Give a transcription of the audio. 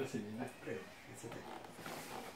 Grazie mille. Prego, grazie a te.